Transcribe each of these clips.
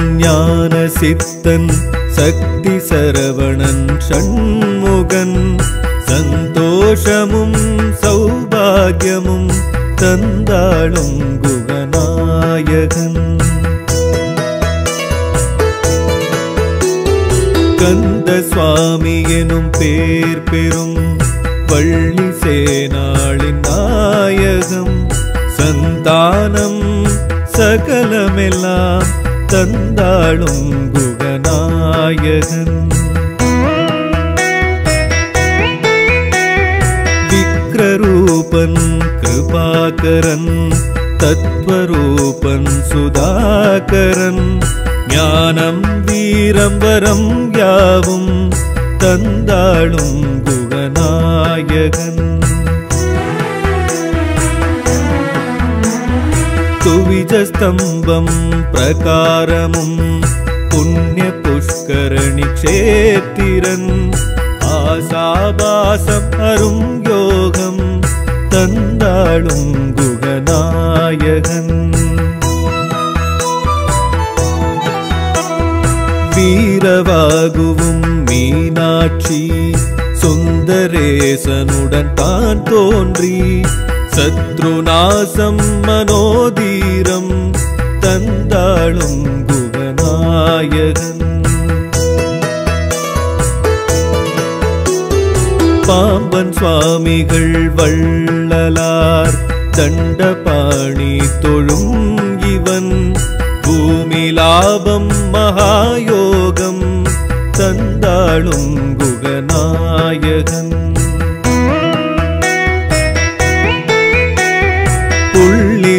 ज्ञान सिद्धन शक्ति सरवणन षण्मुगन संतोषमुम सौभाग्यमुम तंदालुम गुगनायकन कंद स्वामी एनुम पेर पेरुम पल्ली सेनालिन नायकम संतानम सकलमेल्लाम तंदालुम गुगनायकन विक्ररूपन कृपाकरन तत्वरूपन सुधाकरन ज्ञानम वीरम वरम यावुम तंदालुम गुगनायकन तुविजस्तंभम प्रकारमुम पुण्य पुष्करणी क्षेत्रन आसावासम अरुम योगम तंदालुम गुगनायकन वीरवागुवुम मीनाक्षी सुंदरेसनुडन तान तोंड्री शत्रुनाशम मनोधीरम तंदालुम गुगनायकन पांबन स्वामिगल वल्ललार दंडपाणि तोलुम इवन भूमि लाभम महायोगम तंदालुम गुगनायकन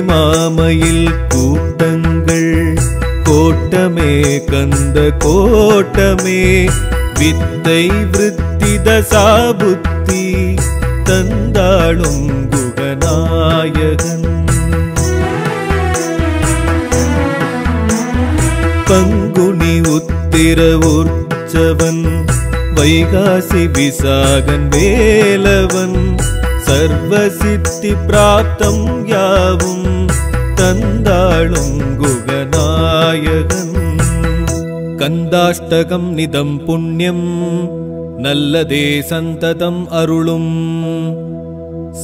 मामயில் கூட்டங்கள் கோட்டமே கந்த கோட்டமே வித்தை விருத்தி தசா புத்தி தந்தாளும் குகநாயகன் பங்குனி உத்திர உற்சவன் வைகாசி விசாகன் வேலவன் सर्व सिद्धि प्राप्तं यावुं तंदालुं गुगनायकन कंदाष्टकं निदं पुण्यं नल्लदे संततं अरुळुं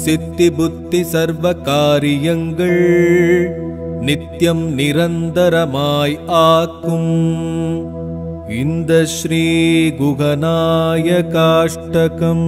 सिद्धि बुद्धि सर्व कार्यंगळ नित्यं निरंतरमाय आक्कुं इंद श्री गुगनायकाष्टकम्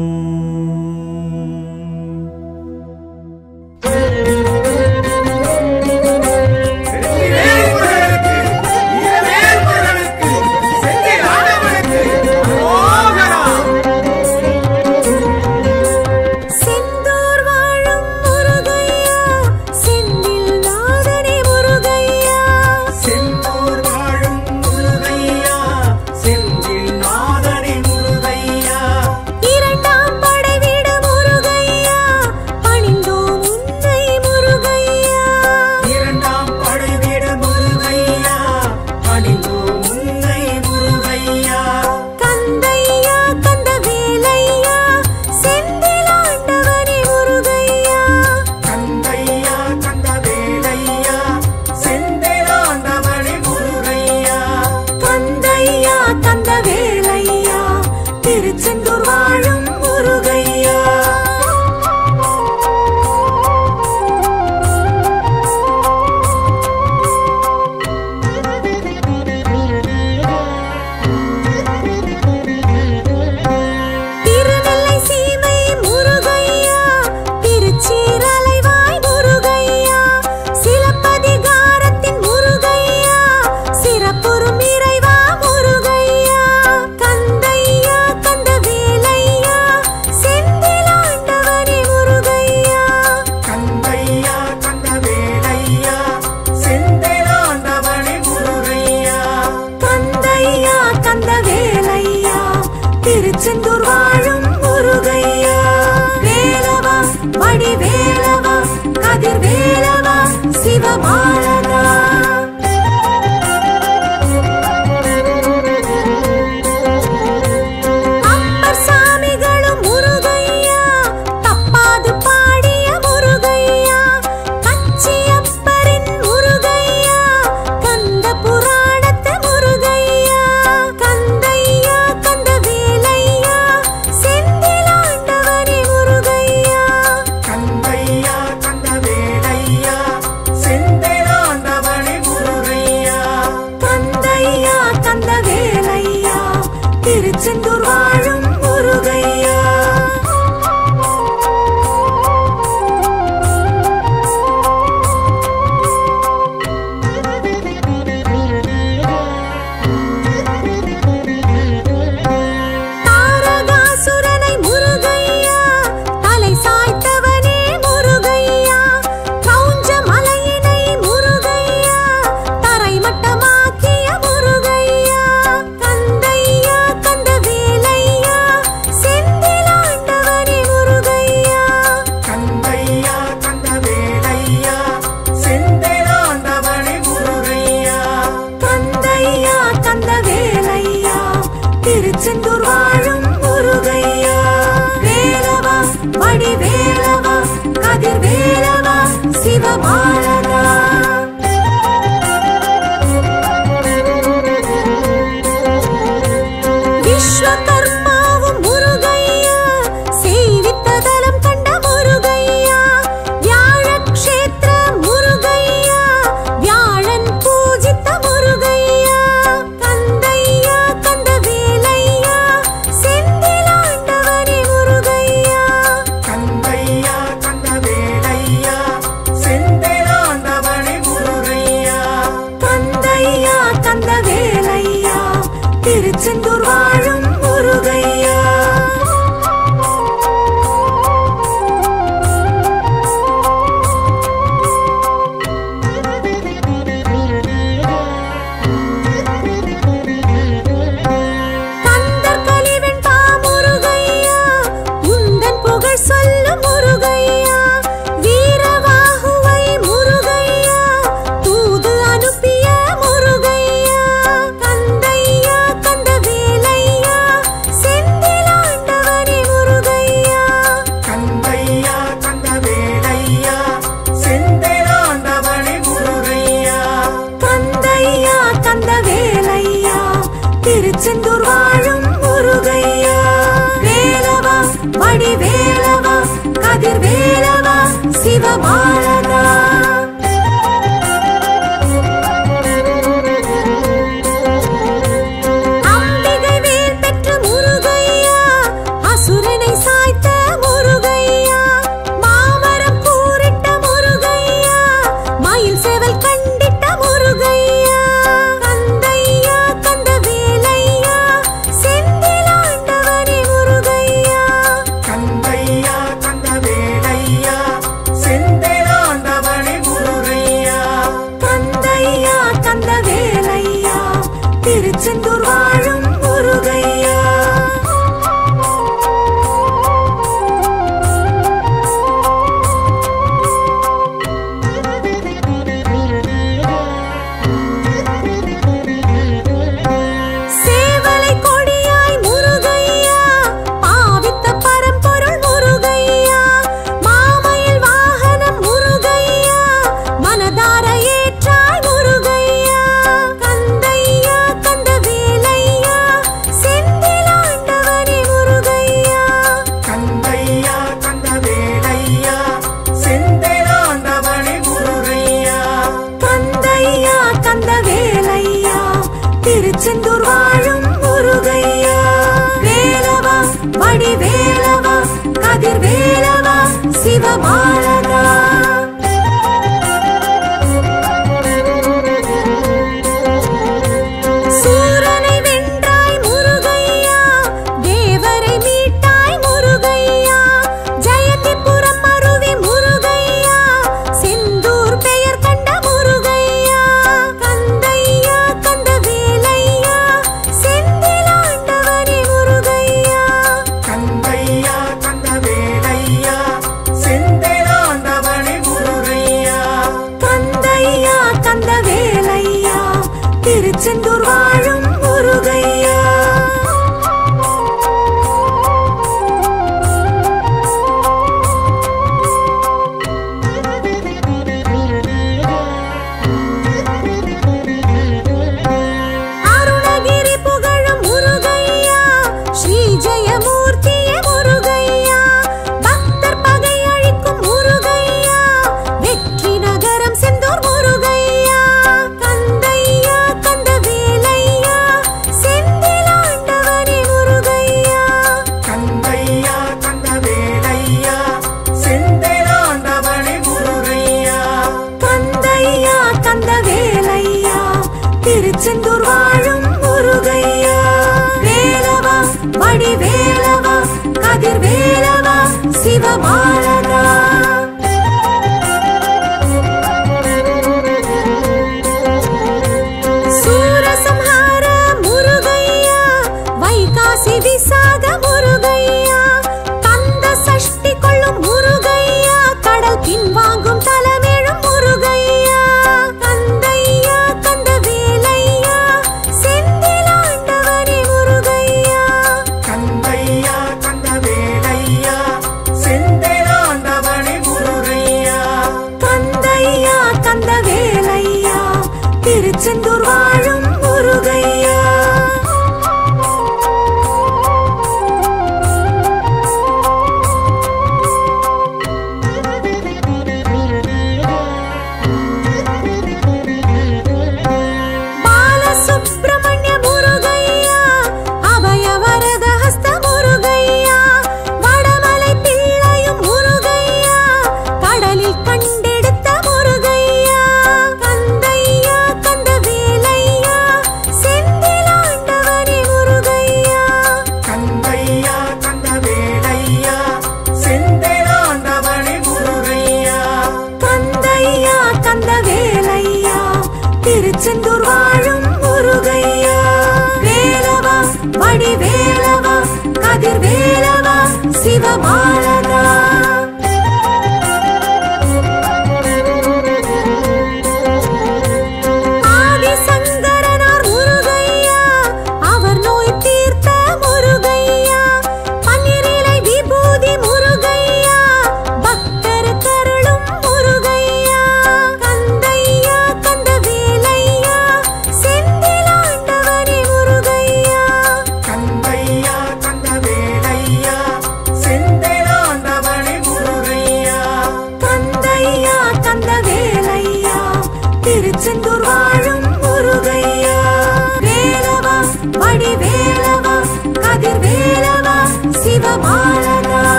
திருச்செந்தூர் வாழும் முருகையா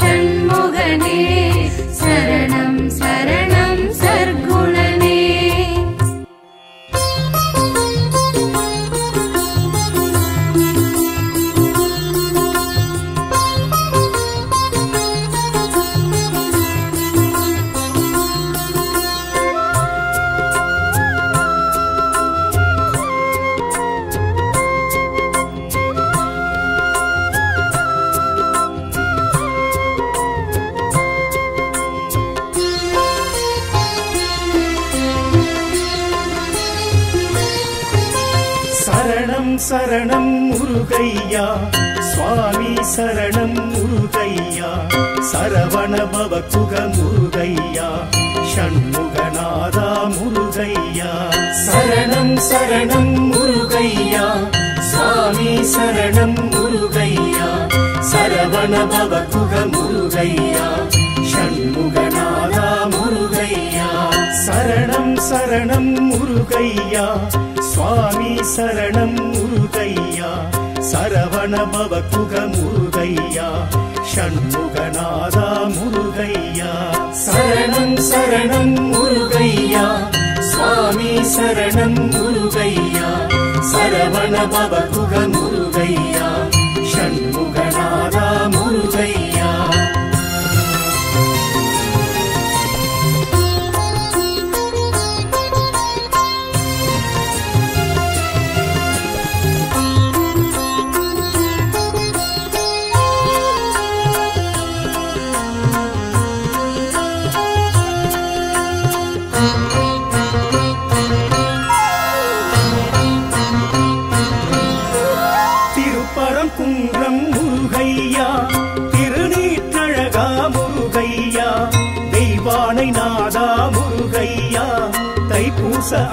षण्मुगने शरणं शरणं सर्वगुणने शरणं मुरुगय्या स्वामी शरणं मुरुगय्या सरवण भव कुग मुरुगय्या षण्मुगनादा मुरुगय्या शरणं मुरुगय्या स्वामी शरणं मुरुगय्या सरवण भव कुग मुरुगय्या षण्मुगनादा मुरुगय्या शरणं मुरुगय्या स्वामी शरणं मुरुगय्या सरवण भव कुग मुरुगय्या षण्मुगनादा मुरुगय्या शरणं मुरुगय्या स्वामी शरणं मुरुगय्या सरवण भव कुग मुरुगय्या षण्मुगनादा मुरुगय्या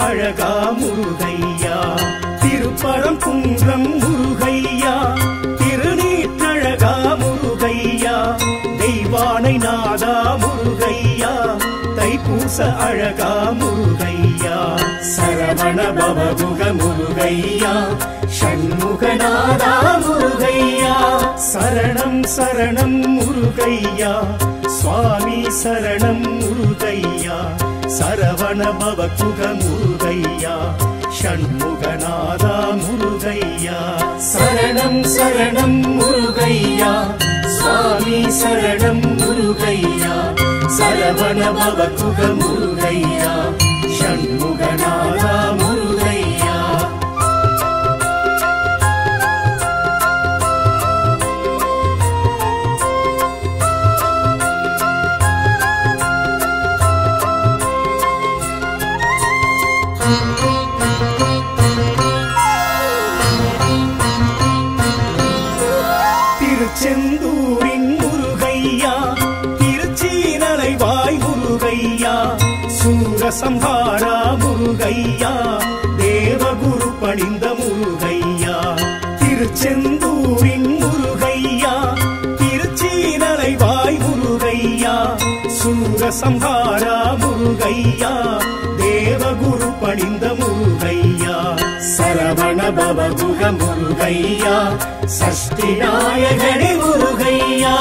அழகா முருகையா திருப்பரங்குன்றம் முருகையா திருநீற்றழகா முருகையா தெய்வானை நாதா முருகையா தைப்பூச அழகா முருகையா சரவண பவகுக முருகையா ஷண்முகநாதா முருகையா சரணம் முருகையா சுவாமி சரணம் முருகையா सरवण भव कुग मुरुगय्या षण्मुगनादा मुरुगय्या शरणं मुरुगय्या स्वामी शरणं मुरुगय्या सरवण भव कुग मुरुगय्या षण्मुगनादा मुरुगय्या சம்ஹாரா முருகையா தேவகுரு பணிந்த முருகையா திருச்செந்தூரின் முருகையா திருச்சீரலைவாய் முருகையா சூர சம்ஹாரா முருகையா தேவகுரு பணிந்த முருகையா சரவண பவகுக முருகையா சஷ்டி நாயகனே முருகையா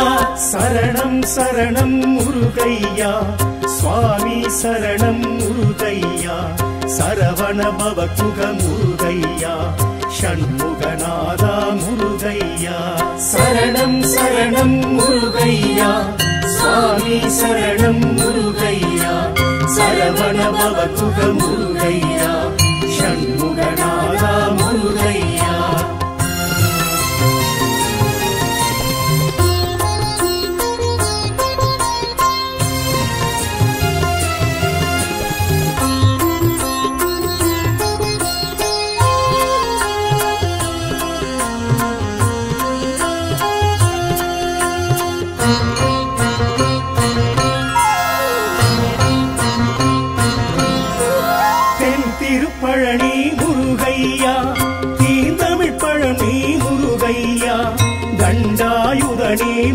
சரணம் முருகையா स्वामी शरणं मुरुगय्या सरवण भव कुग मुरुगय्या षण्मुगनादा मुरुगय्या शरणं मुरुगय्या स्वामी शरणं मुरुगय्या सरवण भव कुग मुरुगय्या षण्मुगनादा मुरुगय्या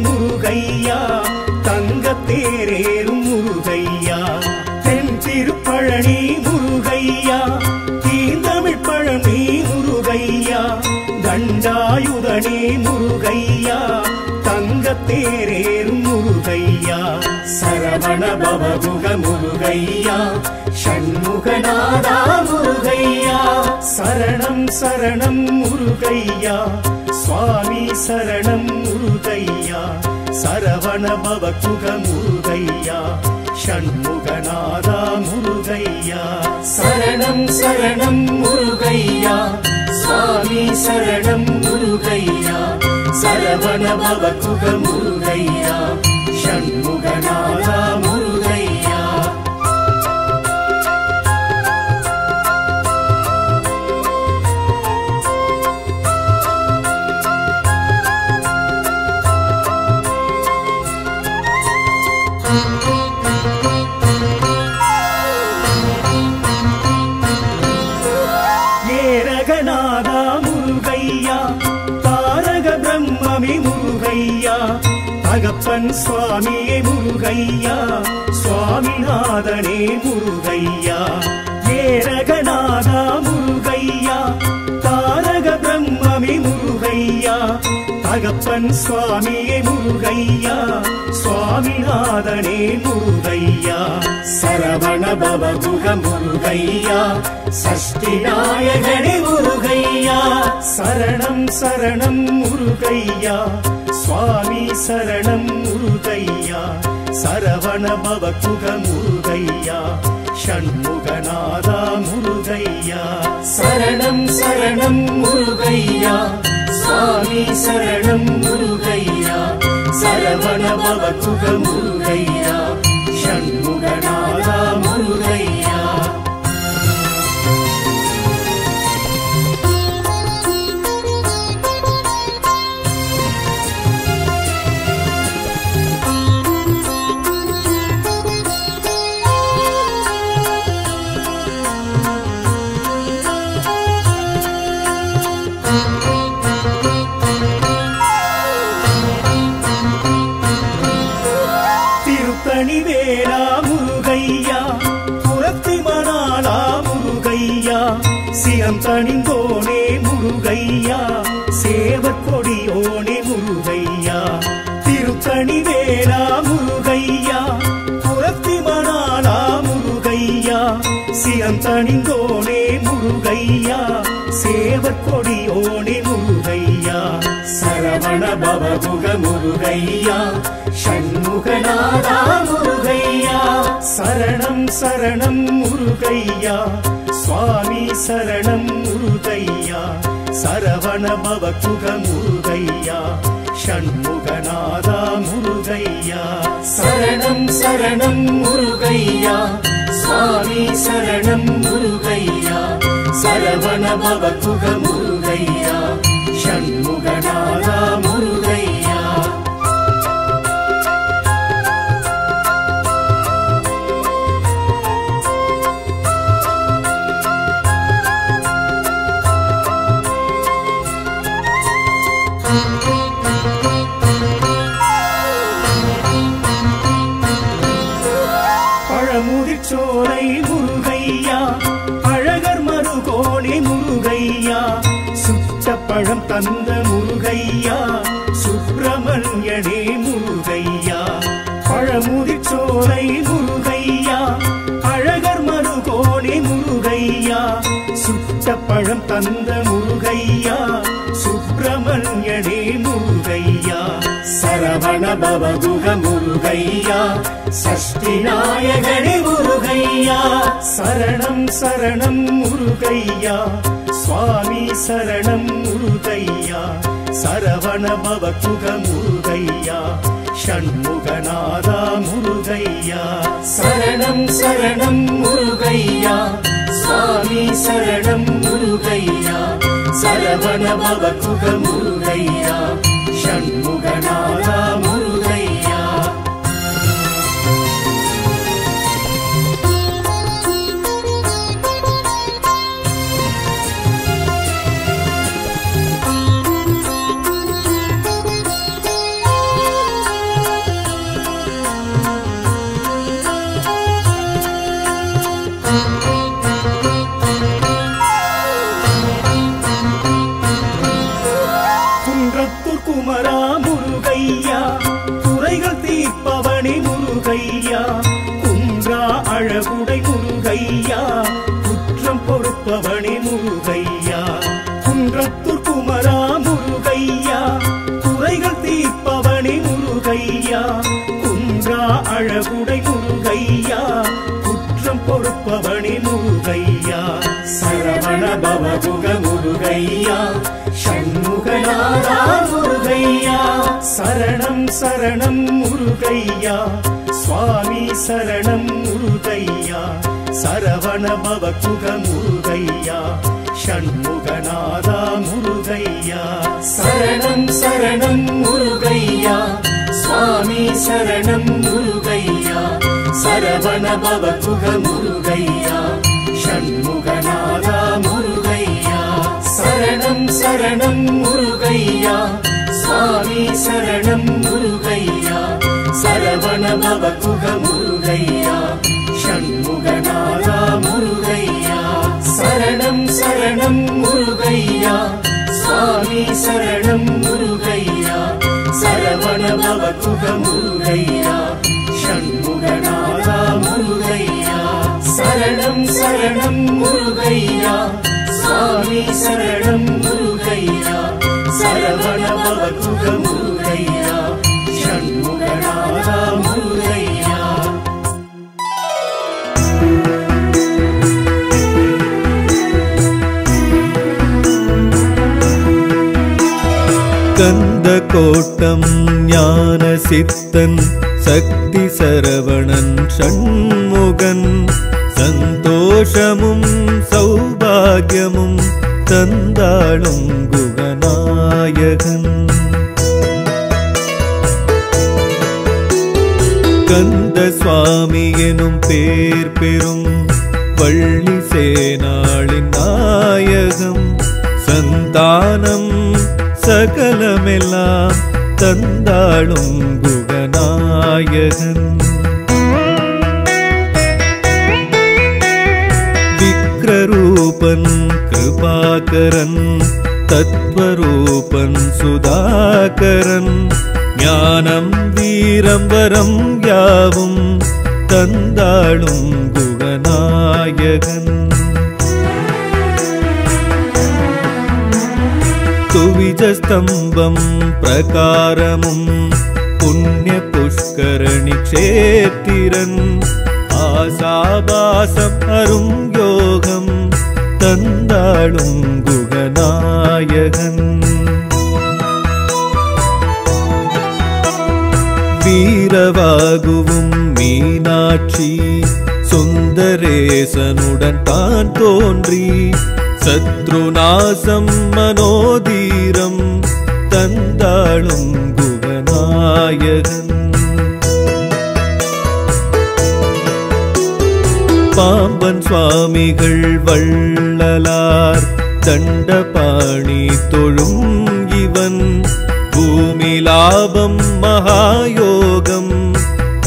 முருகையா தங்கத்தேரேறும் முருகையா தென் திருப்பழனி முருகையா தீந்தமிழ் பழனி முருகையா கண்டாயுதனே முருகையா தங்கத்தே தேரேறு முருகையா சரவண பவமுக முருகையா ஷண்முகநாதா முருகையா சரணம் சரணம் முருகையா சுவாமி சரணம் முருகையா சரவண பவமுக முருகையா ஷண்முகநாதா முருகையா சரணம் சரணம் முருகையா சுவாமி சரணம் முருகையா சரவண பவமுக முருகையா ஷண்முகநாதா முருகையா ஏரகநாதா முருகையா முருகையா அகப்பன் சுவாமியே முருகையா சுவாமிநாதனே முருகையா ஏரகநாதா முருகையா தாரக பிரம்மமே முருகையா அகப்பன் சுவாமியே முருகையா சுவாமிநாதனே முருகையா சரவண பவமுக முருகையா சஷ்டி நாயகனே முருகையா சரணம் சரணம் முருகையா சுவாமி சரணம் முருகையா சரவண பவமுக முருகையா ஷண்முகநாதா முருகையா சரணம் சரணம் முருகையா சுவாமி சரணம் முருகையா சரவண பவமுக முருகையா ஷண்முகநாதா முருகையா தணிந்தோனே முருகையா சேவற்கொடியோனே முருகையா திருத்தணி வேளா முருகையா புறத்தி மணாலா முருகையா சியந்தணிந்தோனே முருகையா சேவற்கொடியோனே முருகையா சரவண பவமுக முருகையா ஷண்முகநாதா முருகையா சரணம் சரணம் முருகையா சுவாமி சரணம் முருகையா சரவண பவமுக முருகையா ஷண்முகநாதா முருகையா சரணம் சரணம் முருகையா சுவாமி சரணம் முருகையா சரவண பவமுக முருகையா ஷண்முகநாதா முருகையா பழமுதிர்ச்சோலை முருகையா அழகர் மருகோனே முருகையா சுற்ற பழம் தந்த முருகையா சுப்பிரமணியனே முருகையா பழமுதிர்ச்சோலை முருகையா அழகர் மருகோனே முருகையா சுற்ற பழம் தந்த முருகையா சுப்பிரமணியனே முருகையா சரவண பவமுக முருகையா சஷ்டி நாயகனே முருகையா சரணம் சரணம் முருகையா சுவாமி சரணம் முருகையா சரவண பவமுக முருகையா ஷண்முகநாதா முருகையா சரணம் சரணம் முருகையா சுவாமி சரணம் முருகையா சரவண பவமுக முருகையா ஷண்முகநாதா முருகையா குமரா முருகையா அறவுடை முருகையா குற்றம் பொறுப்பவனே முருகையா குன்றத்தூர் குமரா முருகையா குறைகள் தீர்ப்பவனே முருகையா குன்றா அழகுடை முருகையா குற்றம் பொறுப்பவனே முருகையா சரவண பவபுக முருகையா ஷண்முகநாதா முருகையா சரணம் சரணம் முருகையா स्वामी शरणं मुरुगय्या सरवण भवकुग मुरुगय्या षण्मुगनादा मुरुगय्या शरणं शरणं मुरुगय्या स्वामी शरणं मुरुगय्या सरवण भवकुग मुरुगय्या षण्मुगनादा मुरुगय्या शरणं शरणं मुरुगय्या स्वामी शरणं मुरुगय्या सरवण भवकुग मुरुगय्या षण्मुगनादा मुरुगय्या शरणं शरणं मुरुगय्या स्वामी शरणं मुरुगय्या सरवण भवकुग मुरुगय्या षण्मुगनादा मुरुगय्या शरणं शरणं मुरुगय्या स्वामी शरणं मुरुगय्या सरवण भवकुग मुरुगय्या षण्मुगनादा मुरुगय्या कंदकोटं ज्ञानसिद्धन् शक्ति सरवणन षण्मुगन् संतोषमुं सौभाग्यमुं तंदालुंगुगनायकन् कंदस्वामी एनुं पेर पेरुं वल्ली सेनालिन नायकं संतानं सकलमेल्लाम तंदालुंगुगनायकन् विक्ररूपन् कृपाकरन् तत्वरूपन् सुधाकरन् ज्ञानं वीरं वरं यावुं तंदालुंगुगनायकन् तुविजस्तंभं प्रकारमुं पुण्यपुष्करणि क्षेत्रन् आसावासं अरुं योगं तंदालुंगुगनायकन् वीरवागुवुं मीनाक्षी सुन्दरेसनुडन् तान् तोன்றி सत्रुनासं मनोधीरं तंदालुंगुगनायकन् पाम्बन् स्वामिगळ वल्ललार दण्डपाणि तोळुं इवन् भूमिलाभं महायोगं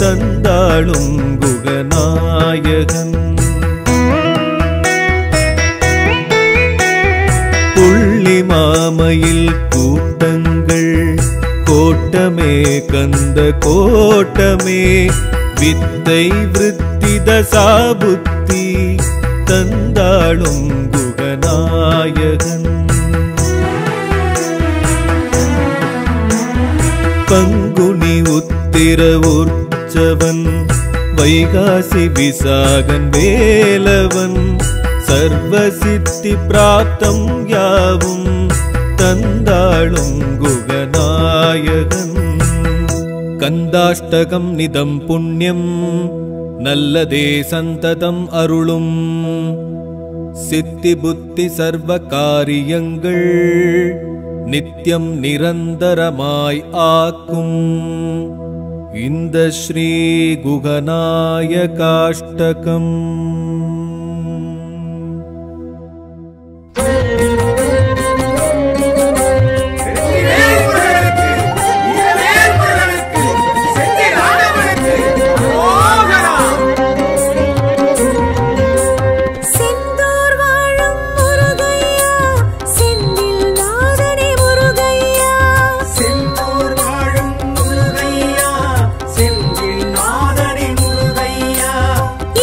तंदालुंगुगनायकन् पुल्लिमामयिल कूट्टंगळ कोट्टमे कंद कोट्टमे वित्तै वृत्ति दशा बुद्धि तंदालुंगुगनायकन् पंगुनी उत्तिर उर्चवन वैगासी विसागन वेलवन सर्वसिद्धि प्राप्तं यावुं तंदालुंगुगनायकन् कंदाष्टकं निदं पुण्यं नल्लदे संततं अरुळुं सिद्धि बुद्धि सर्व कार्यंगळ नित्यं निरंतरमाय आकुं इंद श्री गुगनायकाष्टकम्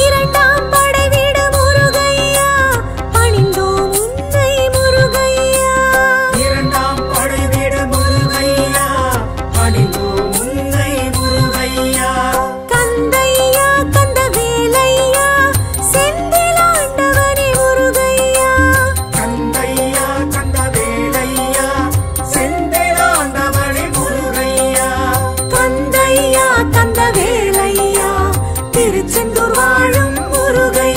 இரண்ட திருச்செந்தூர் வாழும் முருகையா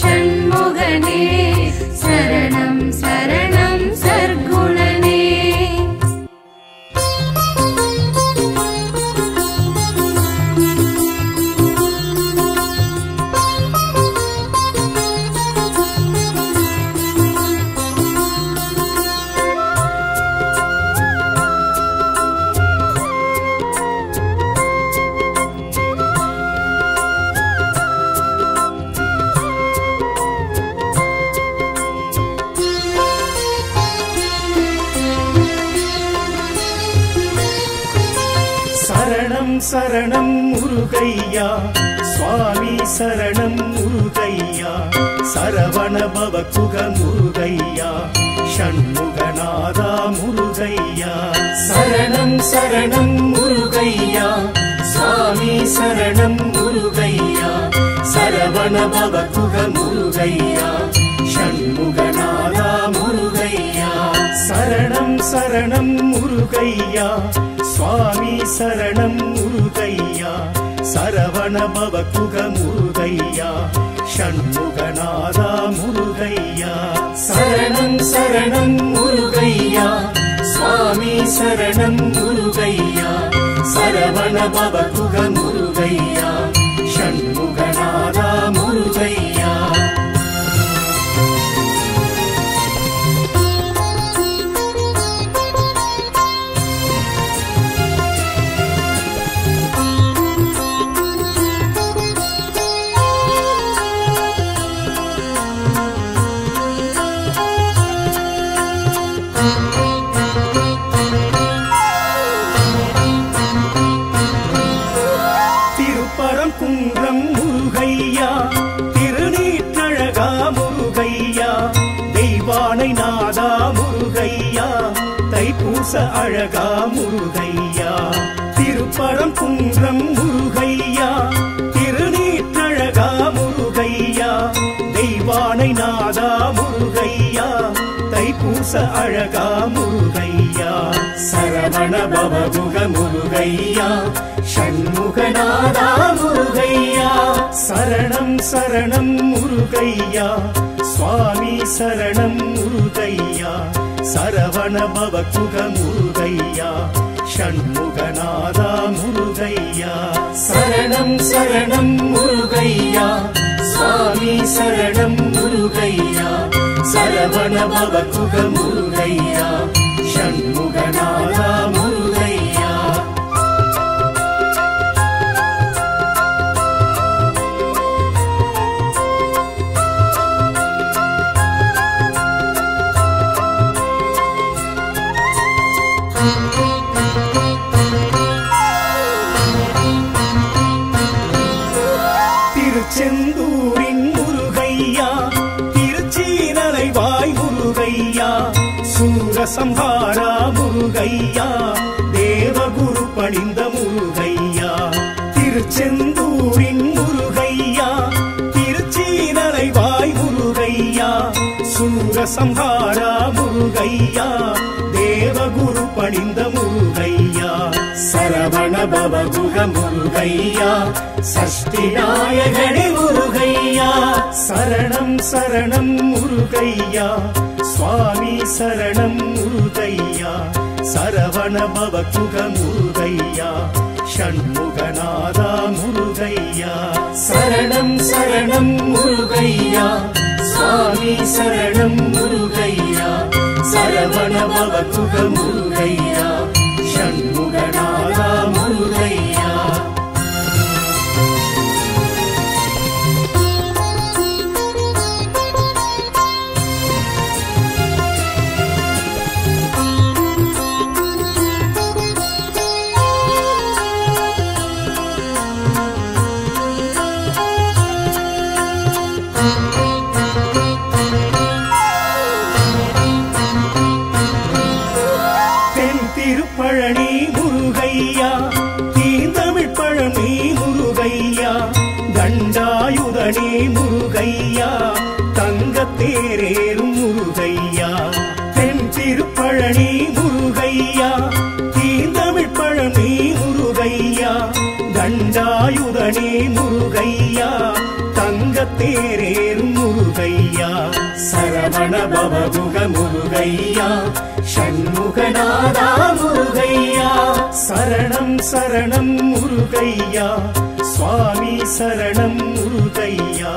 षण्मुगने शरणं शरणं सर्वगुणने शरणं मुरुगय्या स्वामी शरणं मुरुगय्या सरवण भवकुग मुरुगय्या षण्मुगनादा मुरुगय्या शरणं मुरुगय्या स्वामी शरणं मुरुगय्या सरवण भवकुग मुरुगय्या षण्मुगनादा मुरुगय्या शरणं मुरुगय्या स्वामी शरणं मुरुगय्या सरवण भवकुग मुरुगय्या षण्मुगनादा मुरुगय्या शरणं मुरुगय्या स्वामी शरणं मुरुगय्या सरवण भवकुग मुरुगय्या षण्मुगनादा मुरुगय्या அழகா முருகையா திருப்பரம் குன்றம் முருகையா திருநீற்றழகா முருகையா தெய்வானை நாதா முருகையா தைப்பூச அழகா முருகையா சரவண பவகுக முருகையா ஷண்முகநாதா முருகையா சரணம் முருகையா சுவாமி சரணம் முருகையா சரவண பவகுக முருகையா ஷண்முகநாதா முருகையா சரணம் முருகையா சுவாமி சரணம் முருகையா சரவண பவகுக முருகையா ஷண்முகநாதா முருகையா சம்ஹாரா முருகையா தேவகுரு பணிந்த முருகையா திருச்செந்தூரின் முருகையா திருச்சீரலைவாய் முருகையா சூரசம்ஹாரா முருகையா தேவகுரு பணிந்த முருகையா சரவண பவகுக முருகையா சஷ்டி நாயகனே முருகையா சரணம் முருகையா சுவாமி சரணம் முருகையா சரவண பவகுக முருகையா ஷண்முகநாதா முருகையா சரணம் முருகையா சுவாமி சரணம் முருகையா சரவண பவகுக முருகையா ஷண்முகநாதா முருகையா முருகையா தங்க தேரேறும் முருகையா தென் திருப்பழனி முருகையா தீந்தமிழ் பழனி முருகையா தண்டாயுதனே முருகையா தங்க தேரேறும் ரமண பவமுக முருகையா ஷண்முகநாதா முருகையா சரணம் சரணம் முருகையா சுவாமி சரணம் முருகையா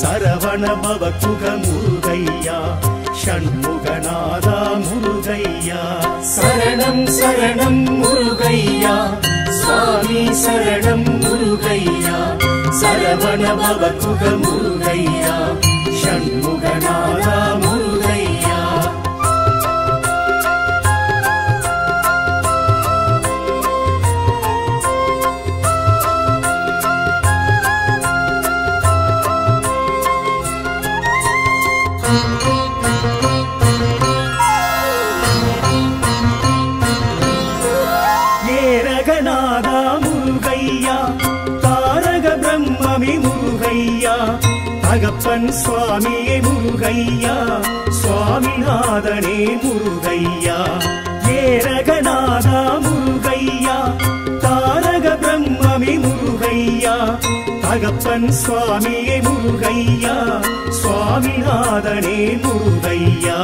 சரவண பவமுக முருகையா ஷண்முகநாதா முருகையா சரணம் சரணம் முருகையா சுவாமி சரணம் முருகையா சரவண பவமுக முருகையா ஷண்முகநாதா முருகையா ஏ ரகநாதா முருகையா தாரக பிரம்மமி முருகையா அகப்பன் சுவாமியே முருகையா சுவாமிநாதனே முருகையா ஏ ரகநாதா முருகையா தாரக பிரம்மமே முருகையா அகப்பன் சுவாமியே முருகையா சுவாமிநாதனே முருகையா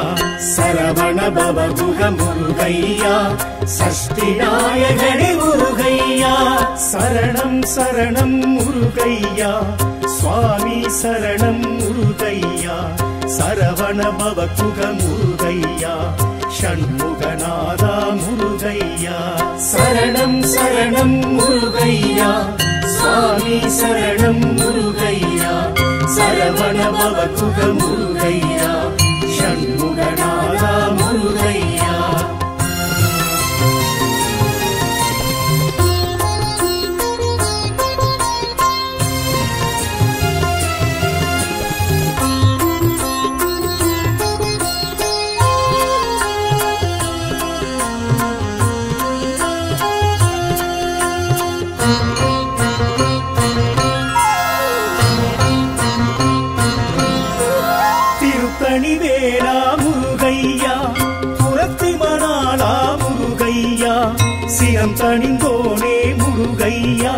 சரவண பவமுக முருகையா சஷ்டிநாயகனே முருகையா சரணம் சரணம் முருகையா சுவாமி சரணம் முருகையா சரவண பவமுக முருகையா ஷண்முகநாதா முருகையா சரணம் சரணம் முருகையா சுவாமி சரணம் முருகையா சரவண பவமுக முருகையா ஷண்முகநாதா முருகையா தணிந்தோனே முருகையா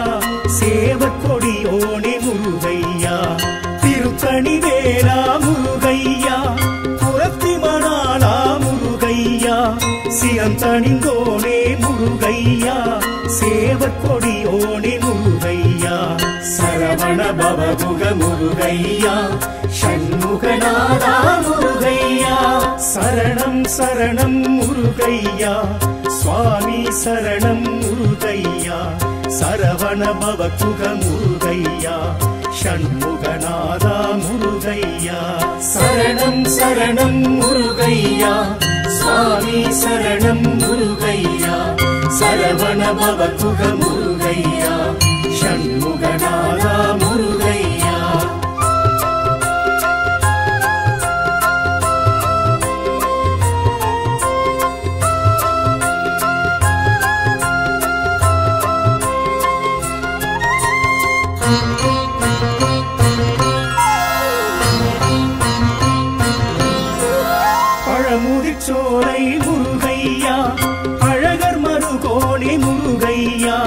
சேவற்கொடியோனே முருகையா திருத்தணி வேலா முருகையா புறத்தி மணாலா முருகையா சியந்தணிந்தோனே முருகையா சேவற்கொடியோனே முருகையா சரவண பவமுக முருகையா ஷண்முகநாதா முருகையா சரணம் சரணம் முருகையா சுவாமி சரணம் முருகையா சரவண பவமுக முருகையா ஷண்முகநாதா முருகையா சரணம் சரணம் முருகையா சுவாமி சரணம் முருகையா சரவண பவமுக முருகையா ஷண்முகநாதா முருகையா பழமுதிர்ச்சோலை முருகையா அழகர் மருகோனே முருகையா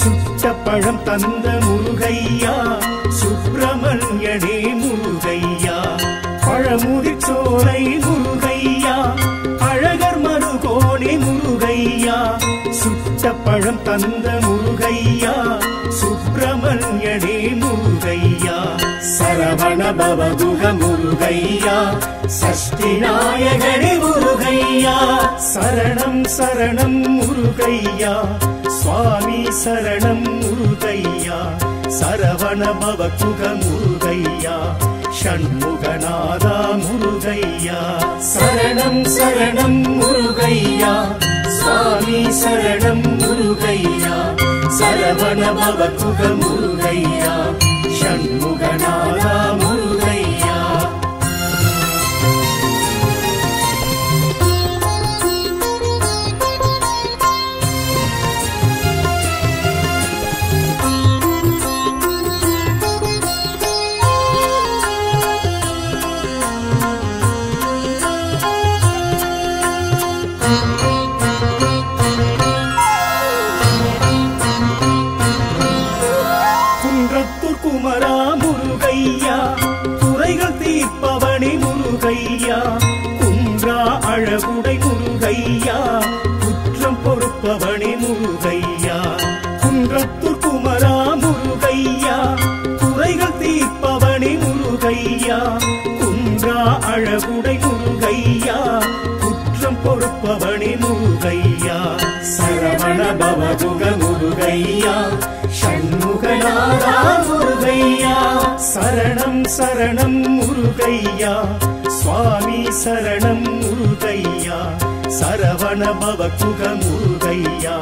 சுட்ட பழம் தந்த முருகையா சுப்பிரமணியனே முருகையா பழமுதிர்ச்சோலை முருகையா அழகர் மருகோனே முருகையா சுட்ட பழம் தந்த முருகையா சுப்பிரமணியனே முருகையா சரவண பவமுக முருகையா சஷ்டிநாயகனே முருகையா சரணம் சரணம் முருகையா சுவாமி சரணம் முருகையா சரவண பவமுக முருகையா ஷண்முகநாதா முருகையா சரணம் சரணம் முருகையா சுவாமி சரணம் முருகையா சரவண பவமுக முருகையா ஷண்முகநாதா முருகையா குமரா முருகையா முருகையா குன்றா அழகுடை முருகையா குற்றம் பொறுப்பவனே முருகையா சரவண பவதுக முருகையா ஷண்முகநாதா முருகையா சரணம் சரணம் முருகையா சுவாமி சரணம் முருகையா சரவண பவதுக முருகையா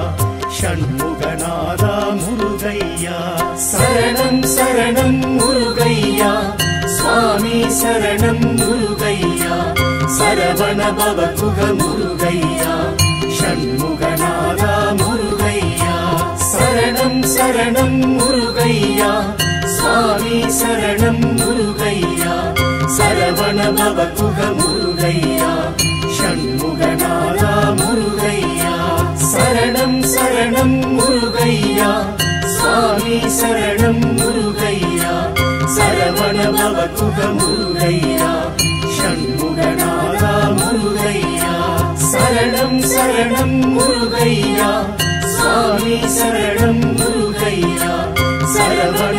ஷண்முகநாதா முருகையா சரணம் சரணம் முருகையா சுவாமி சரணம் முருகையா சரவண பவதுக முருகையா ஷண்முகநாதா முருகையா சரணம் சரணம் முருகையா சுவாமி சரணம் முருகையா சரவண பவதுக முருகையா ஷண்முகநாதா முருகையா சரணம் சரணம் முருகையா சுவாமி சரணம் முருகையா சரவண பவதுக முருகையா ஷண்முகநாதா முருகையா சரணம் சரணம் முருகையா சுவாமி சரணம் முருகையா சரவண